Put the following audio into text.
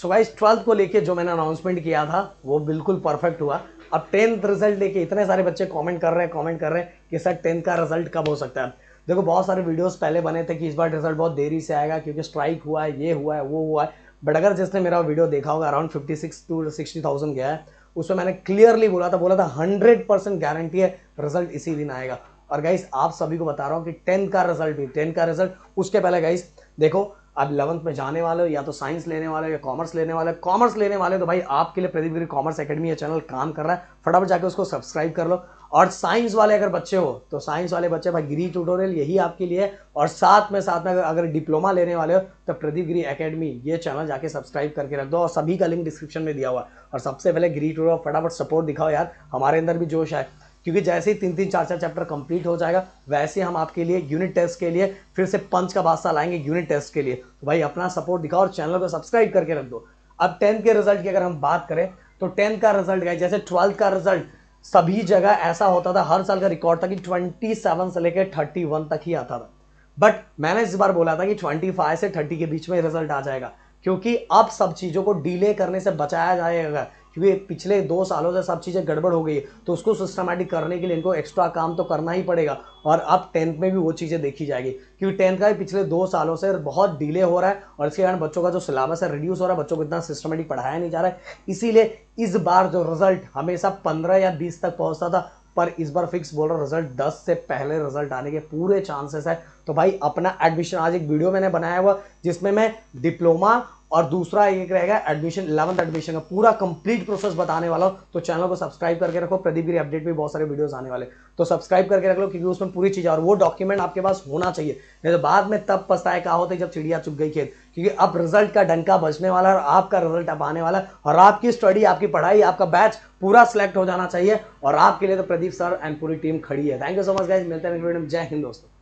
So guys 12th को लेके जो मैंने अनाउंसमेंट किया था वो बिल्कुल परफेक्ट हुआ। अब 10th रिजल्ट लेके इतने सारे बच्चे कमेंट कर रहे हैं कि सर 10th का रिजल्ट कब हो सकता है। देखो बहुत सारे वीडियोस पहले बने थे कि इस बार रिजल्ट बहुत देरी से आएगा क्योंकि स्ट्राइक हुआ है, ये हुआ है, वो हुआ है। बट अगर जिसने मेरा वीडियो देखा होगा अराउंड 56 to 60,000 गया है, उसमें मैंने क्लियरली बोला था 100% गारंटी है रिजल्ट इसी दिन आएगा। और गाइस आप सभी को बता रहा हूँ कि 10th का रिजल्ट उसके पहले गाइस देखो आप 11th में जाने वाले हो, या तो साइंस लेने वाले हो या कॉमर्स लेने वाले तो भाई आपके लिए प्रदीप गिरी कॉमर्स एकेडमी ये चैनल काम कर रहा है, फटाफट जाके उसको सब्सक्राइब कर लो। और साइंस वाले अगर बच्चे हो तो साइंस वाले बच्चे भाई गिरी ट्यूटोरियल यही आपके लिए है। और साथ में अगर डिप्लोमा लेने वाले हो तो प्रदीप गिरी एकेडमी ये चैनल जाके सब्सक्राइब करके रख दो और सभी का लिंक डिस्क्रिप्शन में दिया हुआ। और सबसे पहले गिरी ट्यूटोरियल फटाफट सपोर्ट दिखाओ यार, हमारे अंदर भी जोश है क्योंकि जैसे ही 3-4 चैप्टर कंप्लीट हो जाएगा वैसे हम आपके लिए यूनिट टेस्ट के लिए फिर से पंच का बादशाह लाएंगे यूनिट टेस्ट के लिए। तो भाई अपना सपोर्ट दिखाओ और चैनल को सब्सक्राइब करके रख दो। अब 10th के रिजल्ट की अगर हम बात करें तो 10th का रिजल्ट गया जैसे 12th का रिजल्ट सभी जगह ऐसा होता था, हर साल का रिकॉर्ड था कि 27 से लेकर 31 तक ही आता था। बट मैंने इस बार बोला था कि 25 से 30 के बीच में रिजल्ट आ जाएगा क्योंकि अब सब चीज़ों को डिले करने से बचाया जाएगा क्योंकि पिछले 2 सालों से सब चीज़ें गड़बड़ हो गई है, तो उसको सिस्टमैटिक करने के लिए इनको एक्स्ट्रा काम तो करना ही पड़ेगा। और अब 10th में भी वो चीज़ें देखी जाएगी क्योंकि 10th का भी पिछले 2 सालों से बहुत डिले हो रहा है और इसके कारण बच्चों का जो सिलेबस है रिड्यूस हो रहा है, बच्चों को इतना सिस्टमैटिक पढ़ाया नहीं जा रहा है। इसीलिए इस बार जो रिजल्ट हमेशा 15 या 20 तक पहुँचता था, पर इस बार फिक्स बोल रहा रिजल्ट 10 से पहले रिजल्ट आने के पूरे चांसेस है। तो भाई अपना एडमिशन आज एक वीडियो मैंने बनाया हुआ जिसमें मैं डिप्लोमा और दूसरा एक रहेगा एडमिशन 11th एडमिशन का पूरा कंप्लीट प्रोसेस बताने वाला हूँ। तो चैनल को सब्सक्राइब करके रखो, प्रदीप गिरी अपडेट में बहुत सारे वीडियोस आने वाले तो सब्सक्राइब करके रख लो क्योंकि उसमें पूरी चीज़ और वो डॉक्यूमेंट आपके पास होना चाहिए, नहीं तो बाद में तब पछताए कहा होता है जब चिड़िया चुग गई खेत। क्योंकि अब रिजल्ट का डंका बजने वाला है और आपका रिजल्ट अब आने वाला है और आपकी स्टडी, आपकी पढ़ाई, आपका बैच पूरा सिलेक्ट हो जाना चाहिए और आपके लिए तो प्रदीप सर एंड पूरी टीम खड़ी है। Thank you so much guys, मिलते हैं। जय हिंद दोस्तों।